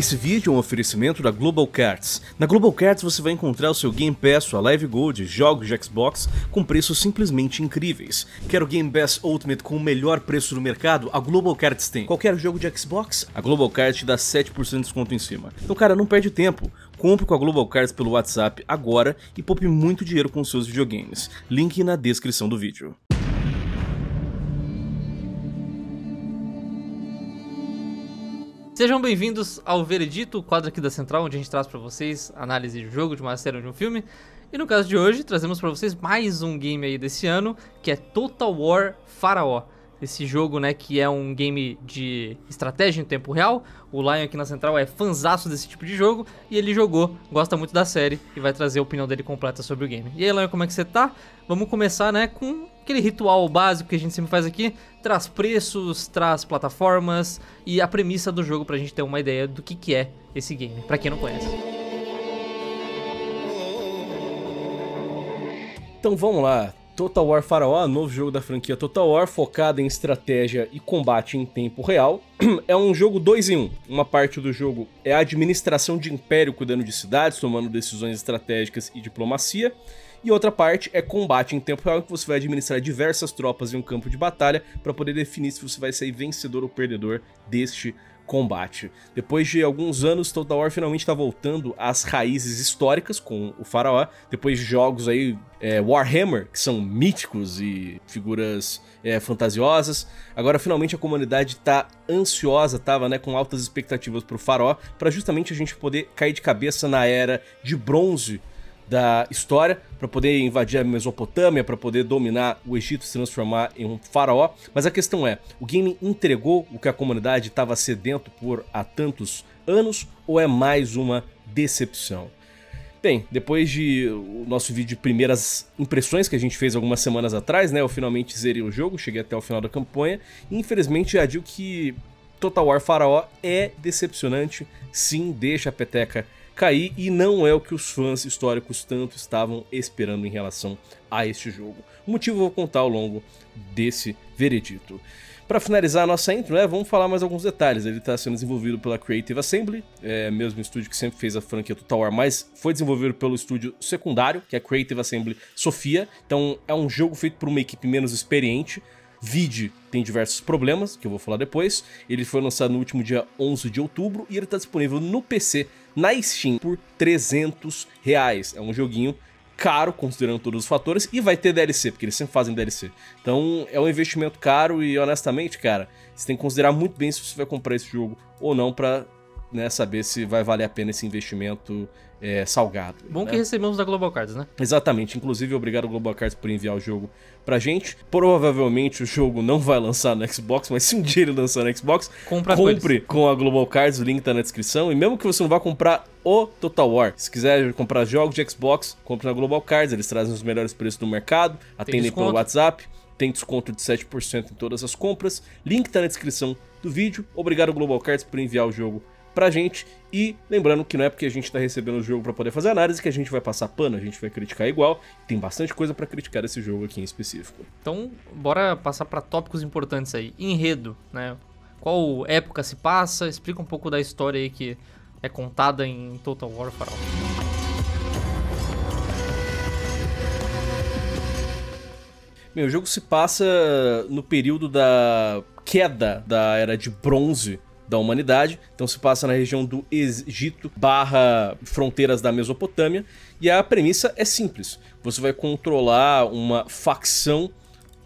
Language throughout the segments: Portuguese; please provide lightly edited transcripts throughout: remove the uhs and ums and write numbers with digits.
Esse vídeo é um oferecimento da Global Cards. Na Global Cards você vai encontrar o seu Game Pass, sua Live Gold, jogos de Xbox com preços simplesmente incríveis. Quer o Game Pass Ultimate com o melhor preço do mercado? A Global Cards tem. Qualquer jogo de Xbox, a Global Cards te dá 7% de desconto em cima. Então, cara, não perde tempo. Compre com a Global Cards pelo WhatsApp agora e poupe muito dinheiro com seus videogames. Link na descrição do vídeo. Sejam bem-vindos ao Veredito, o quadro aqui da Central, onde a gente traz para vocês análise de um jogo, de uma série ou de um filme. E no caso de hoje, trazemos para vocês mais um game aí desse ano, que é Total War Pharaoh. Esse jogo, né, que é um game de estratégia em tempo real. O Lion aqui na Central é fanzaço desse tipo de jogo e ele jogou, gosta muito da série e vai trazer a opinião dele completa sobre o game. E aí, Lion, como é que você tá? Vamos começar, né, com aquele ritual básico que a gente sempre faz aqui, traz preços, traz plataformas e a premissa do jogo pra gente ter uma ideia do que é esse game, pra quem não conhece. Então vamos lá, Total War Pharaoh, novo jogo da franquia Total War, focado em estratégia e combate em tempo real. É um jogo 2 em 1. Uma parte do jogo é a administração de império cuidando de cidades, tomando decisões estratégicas e diplomacia. E outra parte é combate em tempo real, que você vai administrar diversas tropas em um campo de batalha para poder definir se você vai sair vencedor ou perdedor deste combate. Depois de alguns anos, Total War finalmente está voltando às raízes históricas com o Faraó, depois de jogos aí, Warhammer, que são míticos e figuras fantasiosas. Agora finalmente a comunidade está ansiosa, estava, né, com altas expectativas para o Faraó, para justamente a gente poder cair de cabeça na era de bronze da história, para poder invadir a Mesopotâmia, para poder dominar o Egito, se transformar em um faraó. Mas a questão é, o game entregou o que a comunidade estava sedento por há tantos anos, ou é mais uma decepção? Bem, depois de o nosso vídeo de primeiras impressões que a gente fez algumas semanas atrás, né, eu finalmente zerei o jogo, cheguei até o final da campanha, e infelizmente já digo que Total War Pharaoh é decepcionante, sim, deixa a peteca cair e não é o que os fãs históricos tanto estavam esperando em relação a este jogo. O motivo eu vou contar ao longo desse veredito. Para finalizar a nossa intro, né, vamos falar mais alguns detalhes. Ele está sendo desenvolvido pela Creative Assembly, mesmo estúdio que sempre fez a franquia Total War, mas foi desenvolvido pelo estúdio secundário, que é a Creative Assembly Sofia. Então é um jogo feito por uma equipe menos experiente. Vide tem diversos problemas, que eu vou falar depois. Ele foi lançado no último dia 11 de outubro e ele está disponível no PC, na Steam, por R$300. É um joguinho caro, considerando todos os fatores, e vai ter DLC, porque eles sempre fazem DLC. Então é um investimento caro e, honestamente, cara, você tem que considerar muito bem se você vai comprar esse jogo ou não para, né, saber se vai valer a pena esse investimento salgado. Bom, né? Que recebemos da Global Cards, né? Exatamente. Inclusive, obrigado Global Cards por enviar o jogo pra gente. Provavelmente o jogo não vai lançar no Xbox, mas se um dia ele lançar no Xbox, compre com a Global Cards, o link tá na descrição. E mesmo que você não vá comprar o Total War, se quiser comprar jogos de Xbox, compre na Global Cards, eles trazem os melhores preços do mercado, atendem pelo WhatsApp, tem desconto de 7% em todas as compras. Link tá na descrição do vídeo. Obrigado Global Cards por enviar o jogo pra gente, e lembrando que não é porque a gente tá recebendo o jogo pra poder fazer análise que a gente vai passar pano, a gente vai criticar igual, tem bastante coisa pra criticar esse jogo aqui em específico. Então, bora passar pra tópicos importantes aí, enredo, né, qual época se passa, explica um pouco da história aí que é contada em Total War Pharaoh. Meu, o jogo se passa no período da queda da Era de Bronze da humanidade, então se passa na região do Egito / fronteiras da Mesopotâmia, e a premissa é simples, você vai controlar uma facção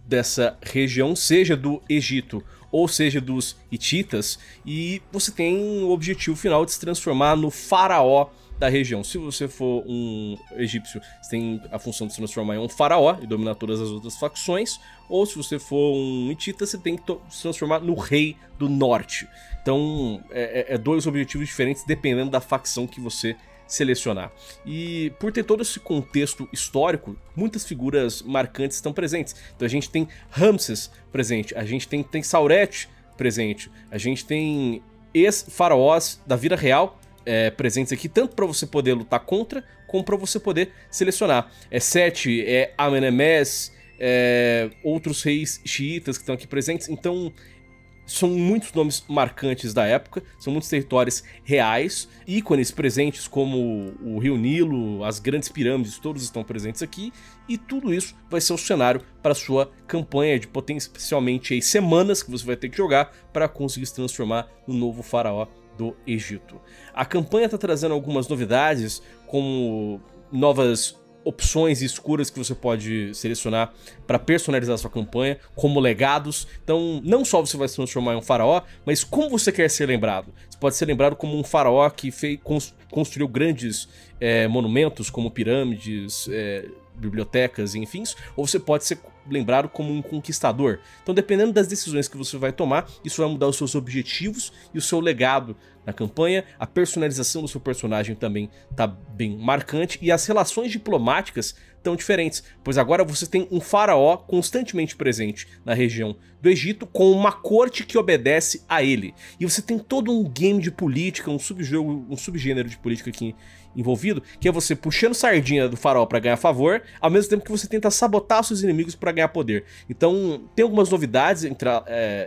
dessa região, seja do Egito ou seja dos Hititas, e você tem o objetivo final de se transformar no faraó da região. Se você for um egípcio, você tem a função de se transformar em um faraó e dominar todas as outras facções, ou se você for um hitita, você tem que se transformar no rei do norte. Então, é dois objetivos diferentes dependendo da facção que você selecionar. E por ter todo esse contexto histórico, muitas figuras marcantes estão presentes. Então a gente tem Ramsés presente, a gente tem Sauret presente, a gente tem ex-faraós da vida real, presentes aqui, tanto para você poder lutar contra, como para você poder selecionar. É Sete, é Amenemés, outros reis xiitas que estão aqui presentes. Então, São muitos nomes marcantes da época, são muitos territórios reais, ícones presentes como o Rio Nilo, as Grandes Pirâmides, todos estão presentes aqui, e tudo isso vai ser o cenário para sua campanha de potencialmente aí, semanas que você vai ter que jogar para conseguir se transformar no novo faraó do Egito. A campanha está trazendo algumas novidades, como novas opções e escuras que você pode selecionar para personalizar sua campanha, como legados. Então, não só você vai se transformar em um faraó, mas como você quer ser lembrado. Você pode ser lembrado como um faraó que construiu grandes monumentos, como pirâmides, bibliotecas e enfim, ou você pode ser lembrado como um conquistador. Então, dependendo das decisões que você vai tomar, isso vai mudar os seus objetivos e o seu legado na campanha. A personalização do seu personagem também está bem marcante e as relações diplomáticas estão diferentes, pois agora você tem um faraó constantemente presente na região do Egito com uma corte que obedece a ele. E você tem todo um game de política, um subjogo, um subgênero de política aqui envolvido, que é você puxando sardinha do faraó para ganhar favor, ao mesmo tempo que você tenta sabotar seus inimigos para ganhar poder. Então, tem algumas novidades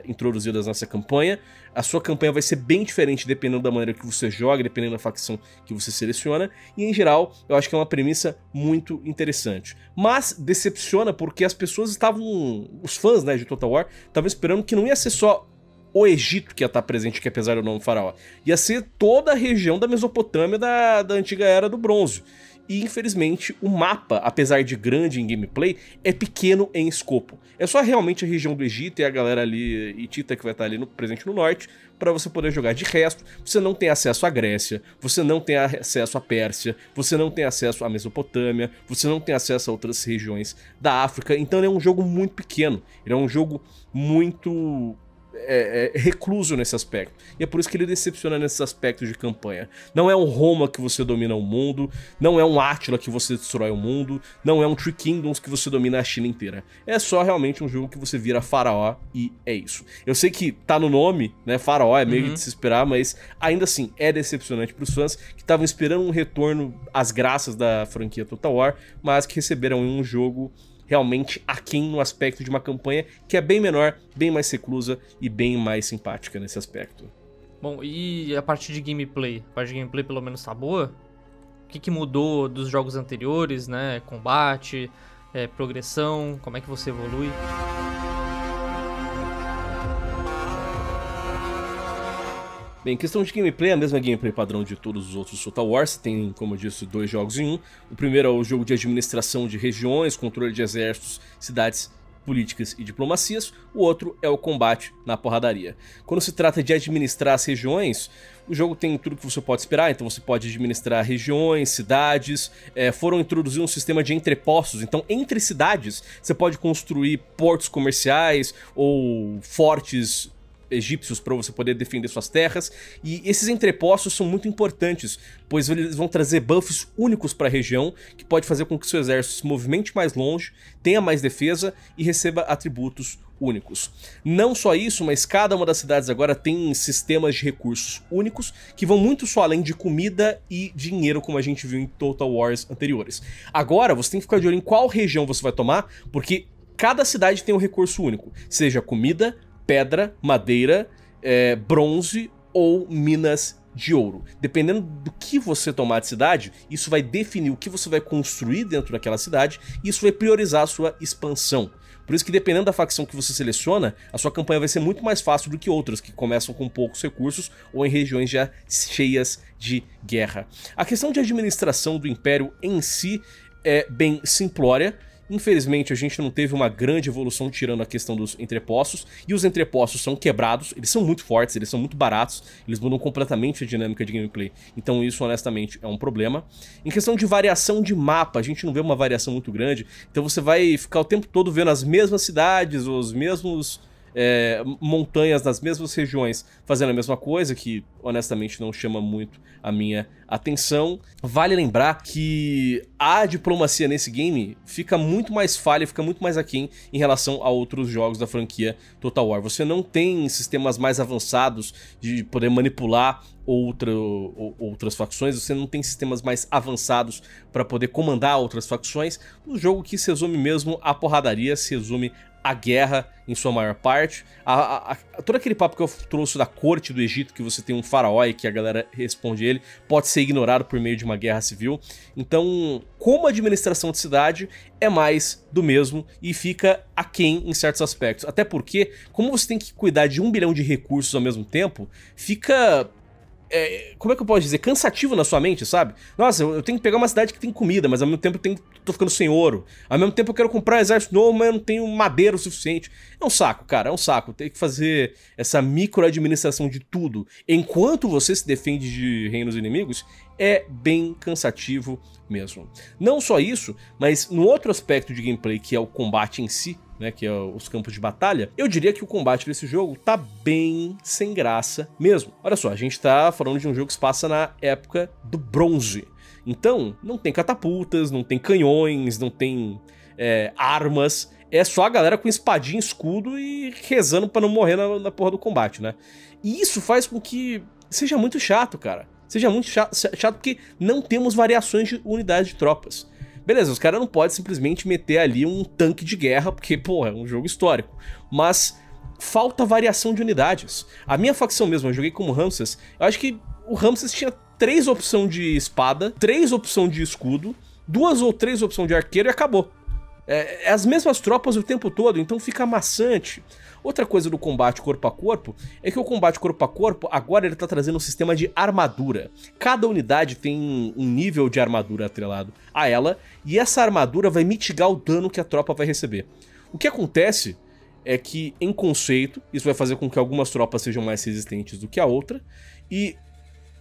introduzidas nessa campanha. A sua campanha vai ser bem diferente dependendo da maneira que você joga, dependendo da facção que você seleciona. E, em geral, eu acho que é uma premissa muito interessante. Mas decepciona porque as pessoas estavam... Os fãs, né, de Total War estavam esperando que não ia ser só o Egito que ia estar presente, que apesar do nome faraó, ia ser toda a região da Mesopotâmia da antiga Era do Bronze. E, infelizmente, o mapa, apesar de grande em gameplay, é pequeno em escopo. É só realmente a região do Egito e a galera ali, Hitita, que vai estar ali presente no norte, para você poder jogar. De resto, você não tem acesso à Grécia, você não tem acesso à Pérsia, você não tem acesso à Mesopotâmia, você não tem acesso a outras regiões da África. Então, ele é um jogo muito pequeno, ele é um jogo muito... recluso nesse aspecto. E é por isso que ele decepciona nesses aspectos de campanha. Não é um Roma que você domina o mundo, não é um Átila que você destrói o mundo, não é um Three Kingdoms que você domina a China inteira. É só realmente um jogo que você vira faraó e é isso. Eu sei que tá no nome, né, faraó, é meio de se esperar, mas ainda assim é decepcionante pros fãs que estavam esperando um retorno às graças da franquia Total War, mas que receberam um jogo realmente aquém no aspecto de uma campanha que é bem menor, bem mais reclusa e bem mais simpática nesse aspecto. Bom, e a parte de gameplay? A parte de gameplay pelo menos tá boa? O que mudou dos jogos anteriores, né? Combate, progressão, como é que você evolui? Bem, em questão de gameplay, a mesma gameplay padrão de todos os outros Total Wars, tem, como eu disse, dois jogos em um. O primeiro é o jogo de administração de regiões, controle de exércitos, cidades, políticas e diplomacias. O outro é o combate na porradaria. Quando se trata de administrar as regiões, o jogo tem tudo que você pode esperar, então você pode administrar regiões, cidades, foram introduzir um sistema de entrepostos, então entre cidades você pode construir portos comerciais ou fortes egípcios para você poder defender suas terras, e esses entrepostos são muito importantes, pois eles vão trazer buffs únicos para a região, que pode fazer com que seu exército se movimente mais longe, tenha mais defesa e receba atributos únicos. Não só isso, mas cada uma das cidades agora tem sistemas de recursos únicos que vão muito só além de comida e dinheiro, como a gente viu em Total Wars anteriores. Agora você tem que ficar de olho em qual região você vai tomar, porque cada cidade tem um recurso único, seja comida, pedra, madeira, bronze ou minas de ouro. Dependendo do que você tomar de cidade, isso vai definir o que você vai construir dentro daquela cidade e isso vai priorizar a sua expansão. Por isso que dependendo da facção que você seleciona, a sua campanha vai ser muito mais fácil do que outras que começam com poucos recursos ou em regiões já cheias de guerra. A questão de administração do Império em si é bem simplória. Infelizmente, a gente não teve uma grande evolução tirando a questão dos entrepostos, e os entrepostos são quebrados, eles são muito fortes, eles são muito baratos, eles mudam completamente a dinâmica de gameplay, então isso honestamente é um problema. Em questão de variação de mapa, a gente não vê uma variação muito grande, então você vai ficar o tempo todo vendo as mesmas cidades, os mesmos montanhas nas mesmas regiões fazendo a mesma coisa, que honestamente não chama muito a minha atenção. Vale lembrar que a diplomacia nesse game fica muito mais falha, fica muito mais aquém em relação a outros jogos da franquia Total War. Você não tem sistemas mais avançados de poder manipular outras facções, você não tem sistemas mais avançados para poder comandar outras facções. Um jogo que se resume mesmo à porradaria, se resume a guerra em sua maior parte. Todo aquele papo que eu trouxe da corte do Egito, que você tem um faraó e que a galera responde ele, pode ser ignorado por meio de uma guerra civil. Então, como administração de cidade, é mais do mesmo e fica aquém em certos aspectos. Até porque, como você tem que cuidar de 1 bilhão de recursos ao mesmo tempo, fica... como é que eu posso dizer? Cansativo na sua mente, sabe? Nossa, eu tenho que pegar uma cidade que tem comida, mas ao mesmo tempo tô ficando sem ouro. Ao mesmo tempo eu quero comprar exército novo, mas eu não tenho madeira o suficiente. É um saco, cara, é um saco. Tem que fazer essa microadministração de tudo enquanto você se defende de reinos inimigos. É bem cansativo mesmo. Não só isso, mas no outro aspecto de gameplay, que é o combate em si, né, que é os campos de batalha, eu diria que o combate desse jogo tá bem sem graça mesmo. Olha só, a gente tá falando de um jogo que se passa na época do bronze. Então, não tem catapultas, não tem canhões, não tem armas. É só a galera com espadinha, escudo e rezando pra não morrer na porra do combate, né? E isso faz com que seja muito chato, cara. Seja muito chato porque não temos variações de unidades de tropas. Beleza, os caras não podem simplesmente meter ali um tanque de guerra, porque, porra, é um jogo histórico. Mas falta variação de unidades. A minha facção mesmo, eu joguei como Ramsés, eu acho que o Ramsés tinha 3 opções de espada, 3 opções de escudo, 2 ou 3 opções de arqueiro e acabou. É as mesmas tropas o tempo todo, então fica amassante. Outra coisa do combate corpo a corpo é que o combate corpo a corpo agora ele tá trazendo um sistema de armadura. Cada unidade tem um nível de armadura atrelado a ela, e essa armadura vai mitigar o dano que a tropa vai receber. O que acontece é que, em conceito, isso vai fazer com que algumas tropas sejam mais resistentes do que a outra, e...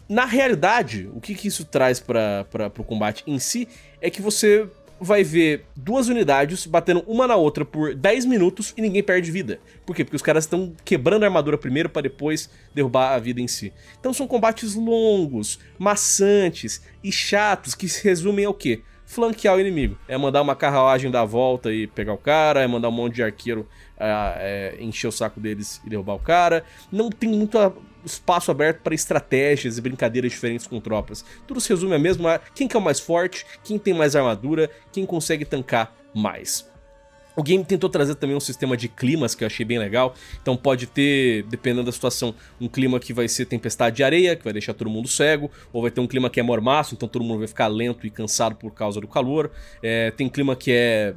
na realidade, o que isso traz para o combate em si é que você... vai ver 2 unidades batendo uma na outra por 10 minutos e ninguém perde vida. Por quê? Porque os caras estão quebrando a armadura primeiro para depois derrubar a vida em si. Então são combates longos, maçantes e chatos que se resumem ao quê? Flanquear o inimigo. É mandar uma carruagem dar a volta e pegar o cara, é mandar um monte de arqueiro encher o saco deles e derrubar o cara. Não tem muito espaço aberto para estratégias e brincadeiras diferentes com tropas. Tudo se resume a mesmo a quem que é o mais forte, quem tem mais armadura, quem consegue tancar mais. O game tentou trazer também um sistema de climas que eu achei bem legal. Então pode ter, dependendo da situação, um clima que vai ser tempestade de areia, que vai deixar todo mundo cego, ou vai ter um clima que é mormaço, então todo mundo vai ficar lento e cansado por causa do calor. Tem clima que é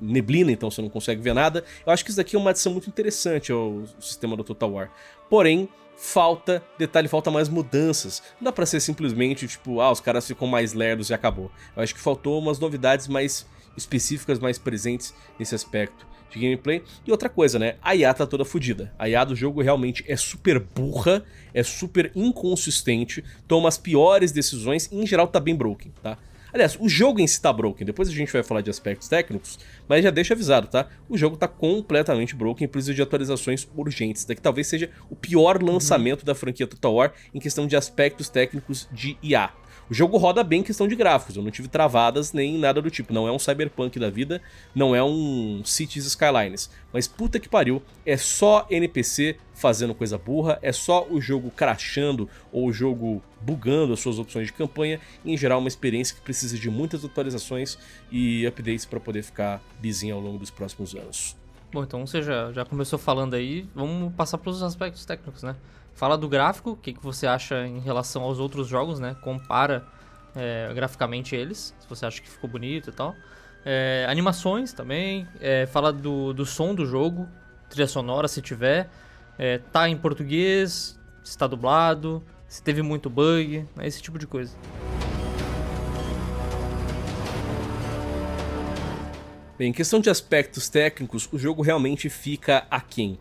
neblina, então você não consegue ver nada. Eu acho que isso daqui é uma adição muito interessante ao sistema do Total War. Porém, falta detalhe, falta mais mudanças. Não dá pra ser simplesmente tipo, ah, os caras ficam mais lerdos e acabou. Eu acho que faltou umas novidades mais específicas, mais presentes nesse aspecto de gameplay. E outra coisa, né? A IA tá toda fodida. A IA do jogo realmente é super burra, é super inconsistente, toma as piores decisões e em geral tá bem broken, tá? Aliás, o jogo em si tá broken, depois a gente vai falar de aspectos técnicos, mas já deixa avisado, tá? O jogo tá completamente broken e precisa de atualizações urgentes. Daqui talvez seja o pior lançamento da franquia Total War em questão de aspectos técnicos de IA. O jogo roda bem em questão de gráficos, eu não tive travadas nem nada do tipo, não é um Cyberpunk da vida, não é um Cities Skylines, mas puta que pariu, é só NPC fazendo coisa burra, é só o jogo crashando ou o jogo bugando as suas opções de campanha, e em geral uma experiência que precisa de muitas atualizações e updates para poder ficar lisinha ao longo dos próximos anos. Bom, então você já começou falando aí, vamos passar pelos aspectos técnicos, né? Fala do gráfico, o que você acha em relação aos outros jogos, né? Compara graficamente eles, se você acha que ficou bonito e tal. Animações também, fala do som do jogo, trilha sonora se tiver, tá em português, se tá dublado, se teve muito bug, né? Esse tipo de coisa. Bem, em questão de aspectos técnicos, o jogo realmente fica aquém.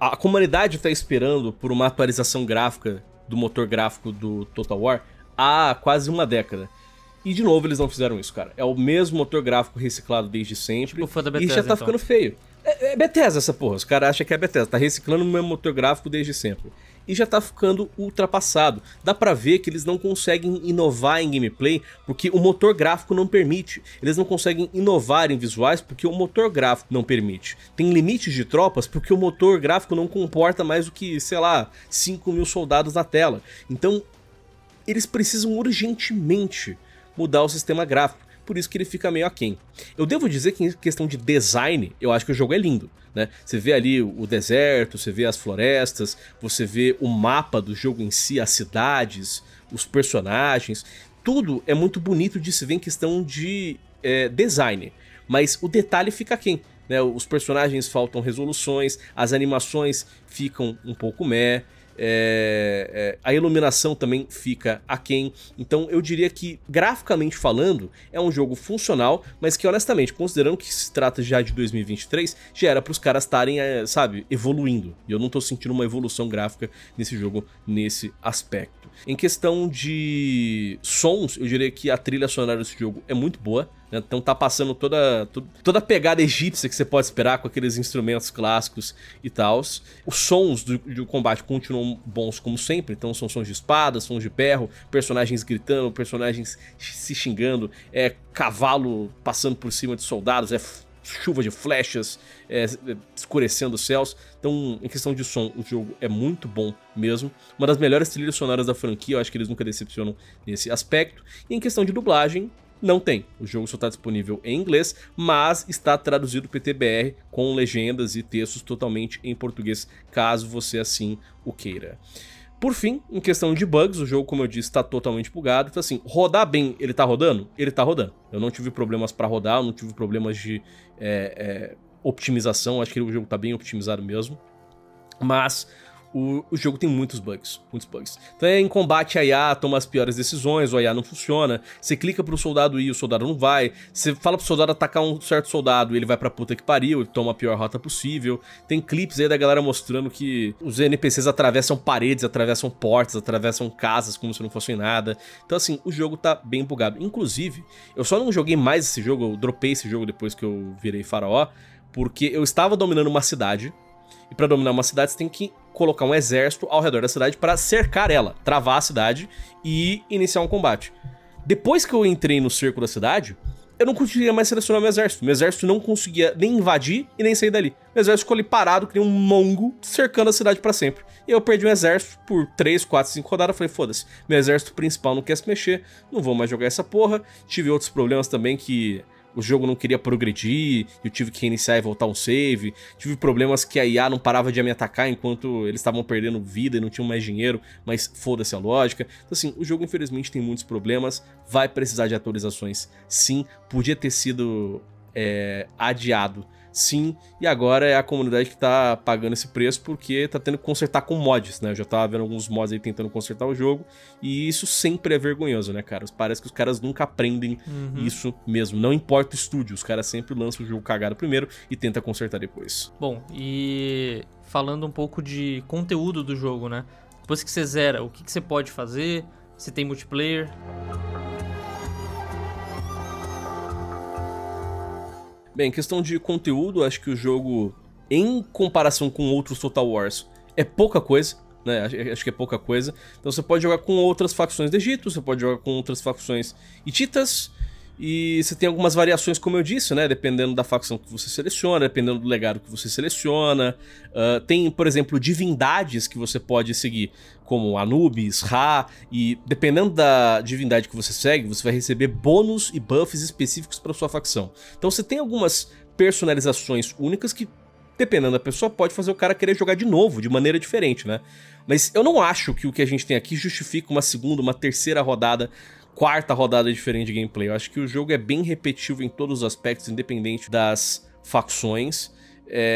A comunidade está esperando por uma atualização gráfica do motor gráfico do Total War há quase uma década. E de novo eles não fizeram isso, cara. É o mesmo motor gráfico reciclado desde sempre. Tipo fã da Bethesda, e já tá ficando feio. É Bethesda essa porra, os caras acham que é Bethesda, tá reciclando o mesmo motor gráfico desde sempre. E já tá ficando ultrapassado. Dá pra ver que eles não conseguem inovar em gameplay porque o motor gráfico não permite. Eles não conseguem inovar em visuais porque o motor gráfico não permite. Tem limites de tropas porque o motor gráfico não comporta mais do que, sei lá, 5.000 soldados na tela. Então, eles precisam urgentemente mudar o sistema gráfico. por isso que ele fica meio aquém. Eu devo dizer que em questão de design, eu acho que o jogo é lindo, né? Você vê ali o deserto, você vê as florestas, você vê o mapa do jogo em si, as cidades, os personagens, tudo é muito bonito de se ver em questão de design, mas o detalhe fica aquém. Né, os personagens faltam resoluções, as animações ficam um pouco a iluminação também fica aquém. Então eu diria que, graficamente falando, é um jogo funcional, mas que honestamente, considerando que se trata já de 2023, já era para os caras estarem, sabe, evoluindo. E eu não tô sentindo uma evolução gráfica nesse jogo, nesse aspecto. Em questão de sons, eu diria que a trilha sonora desse jogo é muito boa. Então tá passando toda a pegada egípcia que você pode esperar, com aqueles instrumentos clássicos e tal. Os sons do combate continuam bons como sempre, então são sons de espada, sons de berro, personagens gritando, personagens se xingando, cavalo passando por cima de soldados, chuva de flechas, escurecendo os céus. Então, em questão de som, o jogo é muito bom mesmo. Uma das melhores trilhas sonoras da franquia, eu acho que eles nunca decepcionam nesse aspecto. E em questão de dublagem, não tem, o jogo só está disponível em inglês, mas está traduzido PTBR com legendas e textos totalmente em português, caso você assim o queira. Por fim, em questão de bugs, o jogo, como eu disse, está totalmente bugado. Então assim, rodar bem, ele tá rodando? Ele tá rodando. Eu não tive problemas para rodar, eu não tive problemas de optimização, acho que o jogo tá bem optimizado mesmo, mas o jogo tem muitos bugs. Então em combate a IA toma as piores decisões, o IA não funciona, você clica pro soldado ir, o soldado não vai, você fala pro soldado atacar um certo soldado, ele vai pra puta que pariu, ele toma a pior rota possível. Tem clipes aí da galera mostrando que os NPCs atravessam paredes, atravessam portas, atravessam casas como se não fossem nada. Então assim, o jogo tá bem bugado. Inclusive, eu só não joguei mais esse jogo, eu dropei esse jogo depois que eu virei faraó, porque eu estava dominando uma cidade, e pra dominar uma cidade você tem que colocar um exército ao redor da cidade para cercar ela, travar a cidade e iniciar um combate. Depois que eu entrei no cerco da cidade, eu não conseguia mais selecionar meu exército. Meu exército não conseguia nem invadir e nem sair dali. Meu exército ficou ali parado, que nem um mongo, cercando a cidade para sempre. E eu perdi um exército por 3, 4, 5 rodadas. Falei, foda-se, meu exército principal não quer se mexer, não vou mais jogar essa porra. Tive outros problemas também que o jogo não queria progredir, eu tive que reiniciar e voltar um save, tive problemas que a IA não parava de me atacar enquanto eles estavam perdendo vida e não tinham mais dinheiro, mas foda-se a lógica. Então assim, o jogo infelizmente tem muitos problemas, vai precisar de atualizações sim, podia ter sido adiado sim, e agora é a comunidade que tá pagando esse preço porque tá tendo que consertar com mods, né? Eu já tava vendo alguns mods aí tentando consertar o jogo, e isso sempre é vergonhoso, né, cara? Parece que os caras nunca aprendem isso mesmo. Não importa o estúdio, os caras sempre lançam o jogo cagado primeiro e tentam consertar depois. Bom, e falando um pouco de conteúdo do jogo, né? Depois que você zera, o que você pode fazer? Você tem multiplayer? Bem, questão de conteúdo, acho que o jogo, em comparação com outros Total Wars, é pouca coisa, né? Acho que é pouca coisa. Então você pode jogar com outras facções do Egito, você pode jogar com outras facções hititas, e você tem algumas variações, como eu disse, né? Dependendo da facção que você seleciona, dependendo do legado que você seleciona. Tem, por exemplo, divindades que você pode seguir, como Anubis, Ra, e dependendo da divindade que você segue, você vai receber bônus e buffs específicos para sua facção. Então você tem algumas personalizações únicas que, dependendo da pessoa, pode fazer o cara querer jogar de novo, de maneira diferente, né? Mas eu não acho que o que a gente tem aqui justifica uma segunda, uma terceira rodada, quarta rodada diferente de gameplay. Eu acho que o jogo é bem repetitivo em todos os aspectos, independente das facções.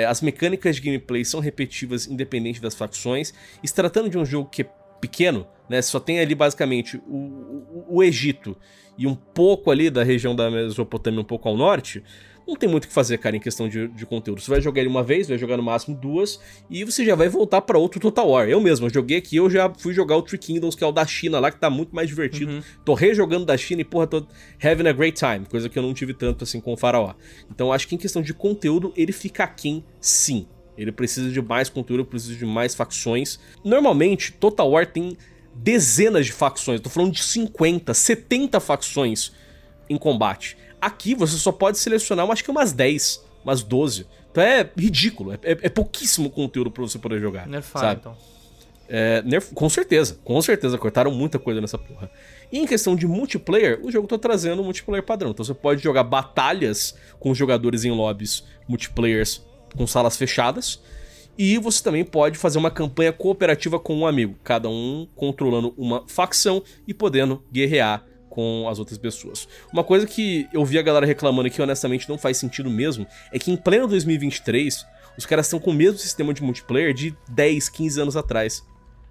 As mecânicas de gameplay são repetitivas, independente das facções. E se tratando de um jogo que é pequeno, né, só tem ali basicamente o Egito e um pouco ali da região da Mesopotâmia, um pouco ao norte, não tem muito o que fazer, cara, em questão de conteúdo. Você vai jogar ele uma vez, vai jogar no máximo duas, e você já vai voltar pra outro Total War. Eu mesmo, eu joguei aqui, eu já fui jogar o Three Kingdoms, que é o da China lá, que tá muito mais divertido. Tô rejogando da China e, porra, tô having a great time, coisa que eu não tive tanto, assim, com o Faraó. Então, acho que em questão de conteúdo, ele fica aquém, sim. Ele precisa de mais conteúdo, precisa de mais facções. Normalmente, Total War tem dezenas de facções, tô falando de 50, 70 facções em combate. Aqui você só pode selecionar, acho que umas 10, umas 12. Então é ridículo, é pouquíssimo conteúdo pra você poder jogar, sabe? Então. Com certeza, cortaram muita coisa nessa porra. E em questão de multiplayer, o jogo tá trazendo um multiplayer padrão. Então você pode jogar batalhas com jogadores em lobbies, multiplayers com salas fechadas. E você também pode fazer uma campanha cooperativa com um amigo, cada um controlando uma facção e podendo guerrear com as outras pessoas. Uma coisa que eu vi a galera reclamando aqui, honestamente, não faz sentido mesmo, é que em pleno 2023, os caras estão com o mesmo sistema de multiplayer de 10, 15 anos atrás.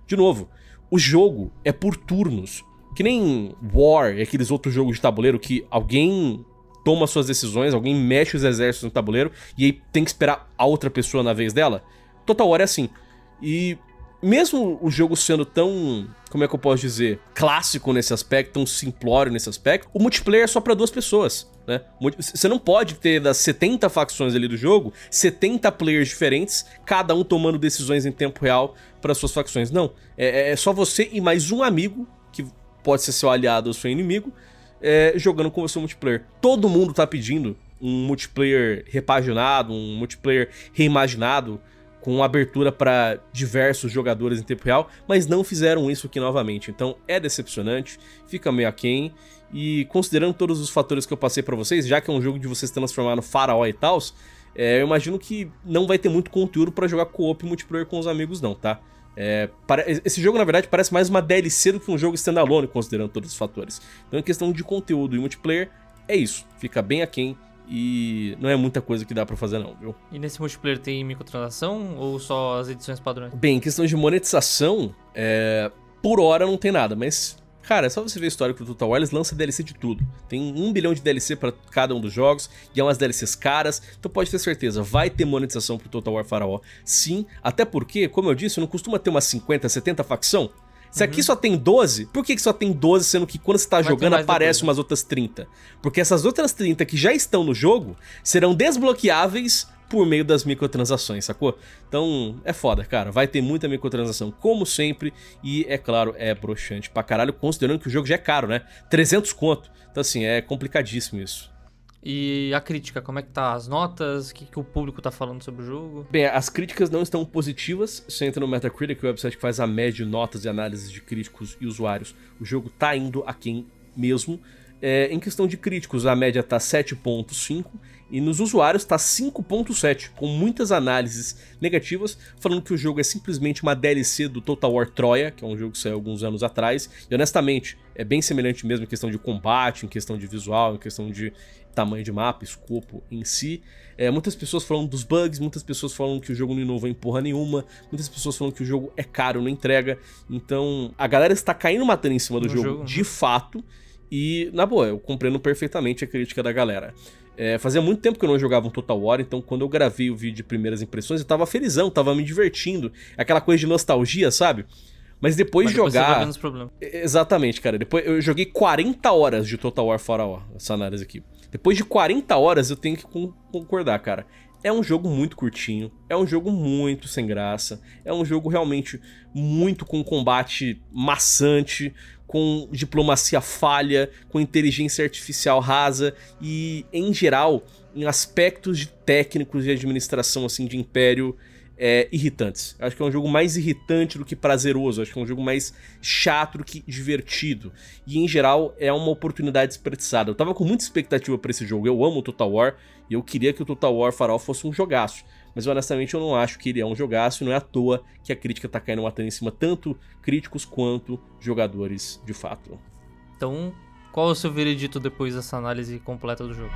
De novo, o jogo é por turnos, que nem War e aqueles outros jogos de tabuleiro que alguém toma suas decisões, alguém mexe os exércitos no tabuleiro e aí tem que esperar a outra pessoa na vez dela. Total War é assim. E mesmo o jogo sendo tão, como é que eu posso dizer, clássico nesse aspecto, tão simplório nesse aspecto, o multiplayer é só pra duas pessoas, né? Você não pode ter das 70 facções ali do jogo, 70 players diferentes, cada um tomando decisões em tempo real para suas facções. Não, é só você e mais um amigo, que pode ser seu aliado ou seu inimigo, jogando com você o multiplayer. Todo mundo tá pedindo um multiplayer repaginado, um multiplayer reimaginado, com abertura para diversos jogadores em tempo real, mas não fizeram isso aqui novamente. Então é decepcionante, fica meio aquém. E considerando todos os fatores que eu passei para vocês, já que é um jogo de vocês transformar no faraó e tal, eu imagino que não vai ter muito conteúdo para jogar co-op multiplayer com os amigos não, tá? Esse jogo, na verdade, parece mais uma DLC do que um jogo standalone, considerando todos os fatores. Então, em questão de conteúdo e multiplayer, é isso. Fica bem aquém e não é muita coisa que dá pra fazer não, viu? E nesse multiplayer tem microtransação ou só as edições padrões? Bem, em questão de monetização, por hora não tem nada, mas... cara, é só você ver o histórico do Total War, eles lançam DLC de tudo. Tem 1 bilhão de DLC pra cada um dos jogos, e é umas DLCs caras, então pode ter certeza, vai ter monetização pro Total War Pharaoh, sim. Até porque, como eu disse, não costuma ter umas 50, 70 facção? Se aqui só tem 12, por que só tem 12, sendo que quando você tá jogando aparecem umas outras 30? Porque essas outras 30 que já estão no jogo serão desbloqueáveis por meio das microtransações, sacou? Então é foda, cara, vai ter muita microtransação como sempre e, é claro, é broxante pra caralho, considerando que o jogo já é caro, né? 300 conto, então assim, é complicadíssimo isso. E a crítica, como é que tá? As notas? O que o público tá falando sobre o jogo? Bem, as críticas não estão positivas. Você entra no Metacritic, o website que faz a média de notas e análises de críticos e usuários. O jogo tá indo aquém mesmo. Em questão de críticos, a média tá 7.5 e nos usuários tá 5.7, com muitas análises negativas, falando que o jogo é simplesmente uma DLC do Total War Troia, que é um jogo que saiu alguns anos atrás, e honestamente, é bem semelhante mesmo em questão de combate, em questão de visual, em questão de tamanho de mapa, escopo em si. Muitas pessoas falam dos bugs, muitas pessoas falam que o jogo não inovou em porra nenhuma, muitas pessoas falam que o jogo é caro, não entrega. Então a galera está caindo matando em cima do jogo, de fato. E, na boa, eu compreendo perfeitamente a crítica da galera. Fazia muito tempo que eu não jogava um Total War, então quando eu gravei o vídeo de primeiras impressões, eu tava felizão, tava me divertindo. Aquela coisa de nostalgia, sabe? Mas depois de jogar... menos problema. Exatamente, cara. Depois eu joguei 40 horas de Total War Pharaoh, essa análise aqui. Depois de 40 horas eu tenho que concordar, cara. É um jogo muito curtinho, é um jogo muito sem graça, é um jogo realmente muito com combate maçante, com diplomacia falha, com inteligência artificial rasa e, em geral, em aspectos de técnicos e administração assim, de império irritantes. Acho que é um jogo mais irritante do que prazeroso, acho que é um jogo mais chato do que divertido. E, em geral, é uma oportunidade desperdiçada. Eu tava com muita expectativa pra esse jogo, eu amo o Total War e eu queria que o Total War Pharaoh fosse um jogaço. Mas honestamente eu não acho que ele é um jogaço e não é à toa que a crítica tá caindo matando em cima, tanto críticos quanto jogadores de fato. Então, qual é o seu veredito depois dessa análise completa do jogo?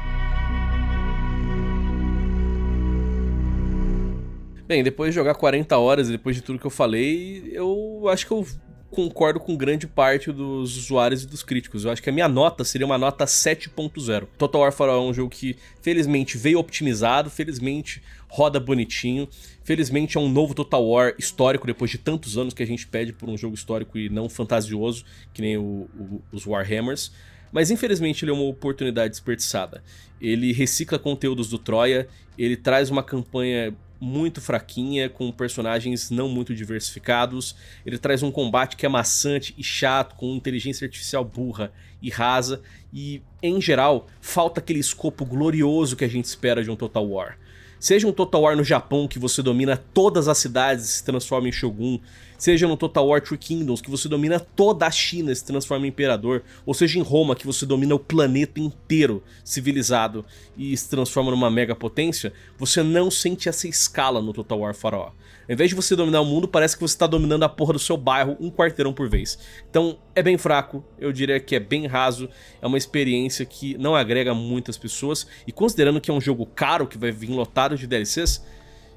Bem, depois de jogar 40 horas e depois de tudo que eu falei, eu acho que eu concordo com grande parte dos usuários e dos críticos. Eu acho que a minha nota seria uma nota 7.0. Total War Pharaoh é um jogo que, felizmente, veio optimizado, felizmente roda bonitinho, felizmente é um novo Total War histórico, depois de tantos anos que a gente pede por um jogo histórico e não fantasioso, que nem os Warhammers. Mas infelizmente ele é uma oportunidade desperdiçada. Ele recicla conteúdos do Troia, ele traz uma campanha muito fraquinha, com personagens não muito diversificados. Ele traz um combate que é maçante e chato, com inteligência artificial burra e rasa. E, em geral, falta aquele escopo glorioso que a gente espera de um Total War. Seja um Total War no Japão, que você domina todas as cidades e se transforma em Shogun. seja no Total War Three Kingdoms, que você domina toda a China e se transforma em imperador, ou seja em Roma, que você domina o planeta inteiro civilizado e se transforma numa mega potência, você não sente essa escala no Total War Pharaoh. Ao invés de você dominar o mundo, parece que você está dominando a porra do seu bairro um quarteirão por vez. Então é bem fraco, eu diria que é bem raso, é uma experiência que não agrega muitas pessoas, e considerando que é um jogo caro, que vai vir lotado de DLCs,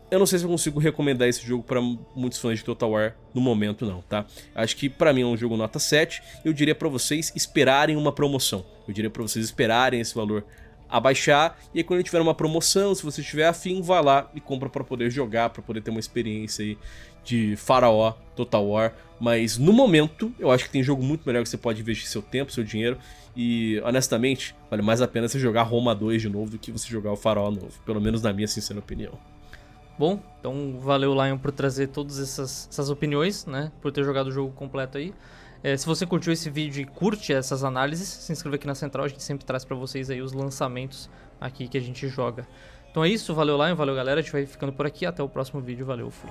eu não sei se eu consigo recomendar esse jogo para muitos fãs de Total War no momento não, tá? Acho que para mim é um jogo nota 7, eu diria para vocês esperarem uma promoção, eu diria para vocês esperarem esse valor abaixar, e aí quando tiver uma promoção, se você tiver afim, vai lá e compra para poder jogar, para poder ter uma experiência aí de Faraó, Total War, mas no momento eu acho que tem jogo muito melhor que você pode investir seu tempo, seu dinheiro, e honestamente, vale mais a pena você jogar Roma 2 de novo do que você jogar o Faraó novo, pelo menos na minha sincera opinião. Bom, então valeu, Lion, por trazer todas essas opiniões, né? Por ter jogado o jogo completo aí. Se você curtiu esse vídeo e curte essas análises, se inscreva aqui na Central, a gente sempre traz pra vocês aí os lançamentos aqui que a gente joga. Então é isso, valeu, Lion, valeu, galera, a gente vai ficando por aqui, até o próximo vídeo, valeu, fui.